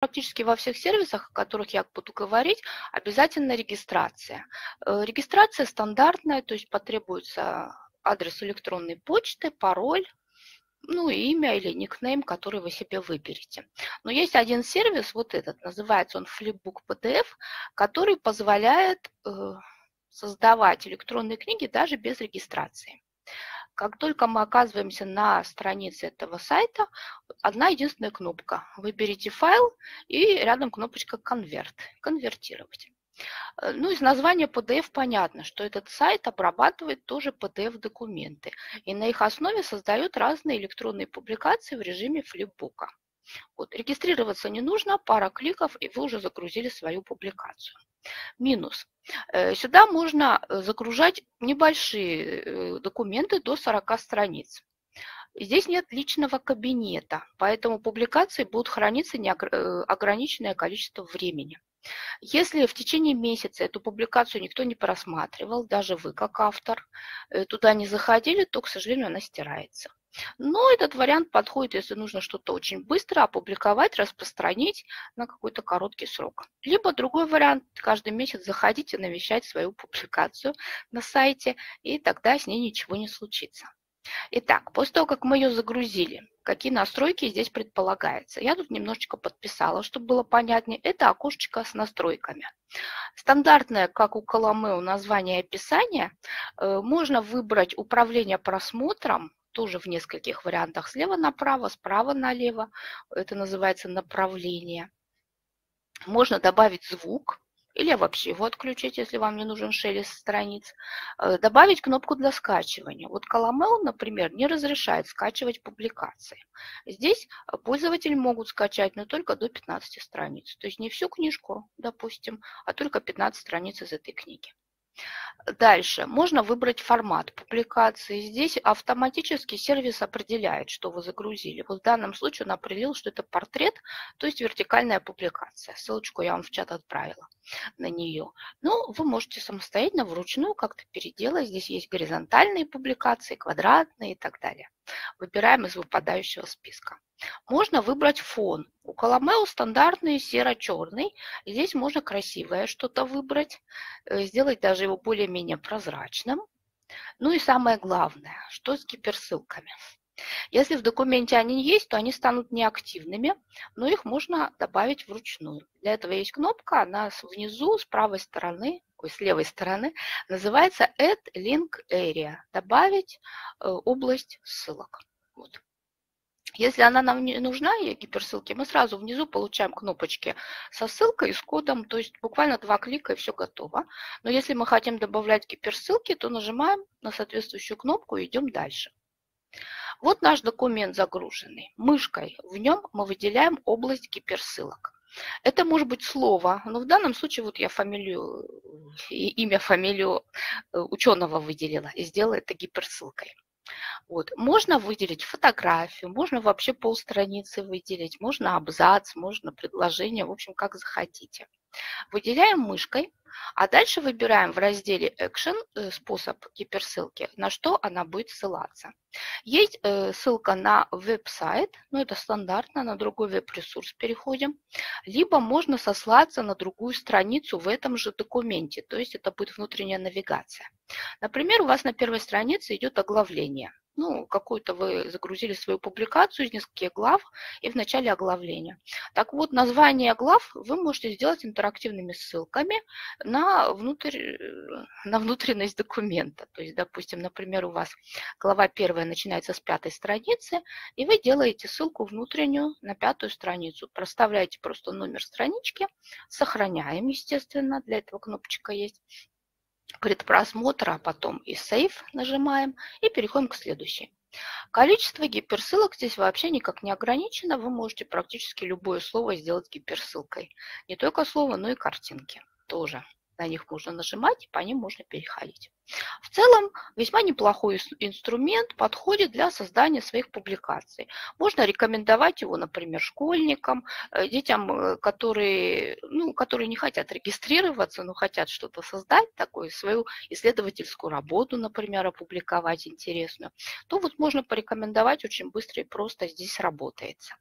Практически во всех сервисах, о которых я буду говорить, обязательно регистрация. Регистрация стандартная, то есть потребуется адрес электронной почты, пароль, ну, имя или никнейм, который вы себе выберете. Но есть один сервис, вот этот, называется он Flipbook PDF, который позволяет создавать электронные книги даже без регистрации. Как только мы оказываемся на странице этого сайта, одна единственная кнопка. Выберите файл и рядом кнопочка «Конверт», «Конвертировать». Ну, из названия PDF понятно, что этот сайт обрабатывает тоже PDF-документы. И на их основе создает разные электронные публикации в режиме Flipbook. Вот, регистрироваться не нужно, пара кликов, и вы уже загрузили свою публикацию. Минус. Сюда можно загружать небольшие документы до 40 страниц. Здесь нет личного кабинета, поэтому публикации будут храниться неограниченное количество времени. Если в течение месяца эту публикацию никто не просматривал, даже вы как автор туда не заходили, то, к сожалению, она стирается. Но этот вариант подходит, если нужно что-то очень быстро опубликовать, распространить на какой-то короткий срок. Либо другой вариант, каждый месяц заходить и навещать свою публикацию на сайте, и тогда с ней ничего не случится. Итак, после того, как мы ее загрузили, какие настройки здесь предполагаются? Я тут немножечко подписала, чтобы было понятнее. Это окошечко с настройками. Стандартное, как у Calaméo, название и описание. Можно выбрать управление просмотром, тоже в нескольких вариантах, слева направо, справа налево. Это называется направление. Можно добавить звук или вообще его отключить, если вам не нужен шелест страниц. Добавить кнопку для скачивания. Вот Calaméo, например, не разрешает скачивать публикации. Здесь пользователи могут скачать, но только до 15 страниц. То есть не всю книжку, допустим, а только 15 страниц из этой книги. Дальше можно выбрать формат публикации. Здесь автоматически сервис определяет, что вы загрузили. Вот в данном случае он определил, что это портрет, то есть вертикальная публикация. Ссылочку я вам в чат отправила на нее. Но вы можете самостоятельно вручную как-то переделать. Здесь есть горизонтальные публикации, квадратные и так далее. Выбираем из выпадающего списка. Можно выбрать фон. У Calaméo стандартный серо-черный. Здесь можно красивое что-то выбрать, сделать даже его более-менее прозрачным. Ну и самое главное, что с гиперссылками. Если в документе они есть, то они станут неактивными, но их можно добавить вручную. Для этого есть кнопка, она внизу с правой стороны, ой, с левой стороны, называется Add Link Area. Добавить область ссылок. Вот. Если она нам не нужна, гиперссылки, мы сразу внизу получаем кнопочки со ссылкой и с кодом, то есть буквально два клика и все готово. Но если мы хотим добавлять гиперссылки, то нажимаем на соответствующую кнопку и идем дальше. Вот наш документ загруженный. Мышкой в нем мы выделяем область гиперссылок. Это может быть слово, но в данном случае вот я фамилию, имя, фамилию ученого выделила и сделала это гиперссылкой. Вот. Можно выделить фотографию, можно вообще полстраницы выделить, можно абзац, можно предложение, в общем, как захотите. Выделяем мышкой, а дальше выбираем в разделе «Action» способ гиперссылки, на что она будет ссылаться. Есть ссылка на веб-сайт, но это стандартно, на другой веб-ресурс переходим, либо можно сослаться на другую страницу в этом же документе, то есть это будет внутренняя навигация. Например, у вас на первой странице идет оглавление. Ну, какую-то вы загрузили свою публикацию из нескольких глав и в начале оглавления. Так вот, название глав вы можете сделать интерактивными ссылками на внутренность документа. То есть, допустим, например, у вас глава первая начинается с 5-й страницы, и вы делаете ссылку внутреннюю на 5-ю страницу. Проставляете просто номер странички, сохраняем, естественно, для этого кнопочка есть. Предпросмотра, а потом и сейв нажимаем и переходим к следующей. Количество гиперссылок здесь вообще никак не ограничено. Вы можете практически любое слово сделать гиперссылкой. Не только слово, но и картинки тоже. На них можно нажимать, и по ним можно переходить. В целом, весьма неплохой инструмент, подходит для создания своих публикаций. Можно рекомендовать его, например, школьникам, детям, которые не хотят регистрироваться, но хотят что-то создать, такую свою исследовательскую работу, например, опубликовать интересную. То вот можно порекомендовать, очень быстро и просто здесь работается.